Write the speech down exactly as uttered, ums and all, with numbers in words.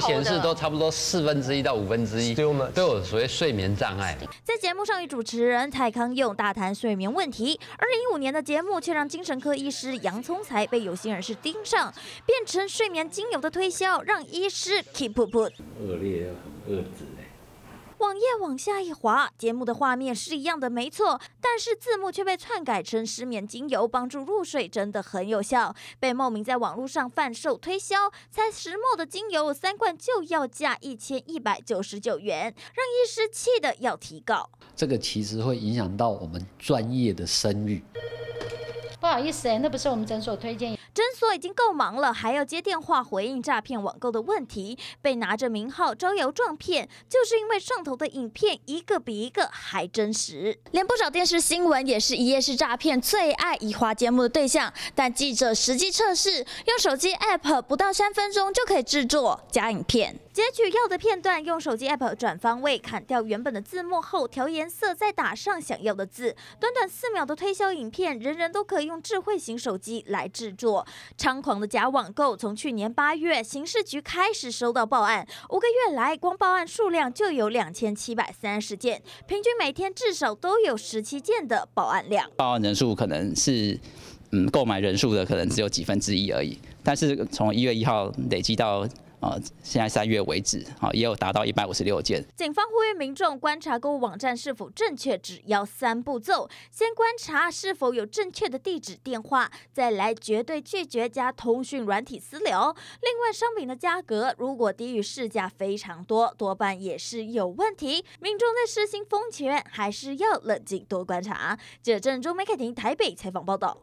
会显示都差不多四分之一到五分之一，都有所谓睡眠障碍。在节目上，与主持人蔡康永大谈睡眠问题。二零一五年的节目却让精神科医师杨聪才被有心人士盯上，变成睡眠精油的推销，让医师 keep put。恶劣，恶质哎。 网页往下一滑，节目的画面是一样的，没错，但是字幕却被篡改成失眠精油帮助入睡，真的很有效，被冒名在网络上贩售推销。才十 ml 的精油，三罐就要价一千一百九十九元，让医师气得要提告。这个其实会影响到我们专业的声誉。不好意思、欸，那不是我们诊所推荐。 诊所已经够忙了，还要接电话回应诈骗网购的问题，被拿着名号招摇撞骗，就是因为上头的影片一个比一个还真实。连不少电视新闻也是一夜式诈骗最爱移花接木的对象，但记者实际测试，用手机 app 不到三分钟就可以制作假影片。 截取要的片段，用手机 app 转方位，砍掉原本的字幕后，调颜色，再打上想要的字。短短四秒的推销影片，人人都可以用智慧型手机来制作。猖狂的假网购，从去年八月，刑事局开始收到报案，五个月来，光报案数量就有两千七百三十件，平均每天至少都有十七件的报案量。报案人数可能是。 嗯，购买人数的可能只有几分之一而已，但是从一月一号累积到呃现在三月为止，啊、呃、也有达到一百五十六件。警方呼吁民众观察购物网站是否正确，只要三步骤：先观察是否有正确的地址、电话，再来绝对拒绝加通讯软体私聊。另外，商品的价格如果低于市价非常多，多半也是有问题。民众在施行风前，还是要冷静多观察。记者郑州梅凯婷台北采访报道。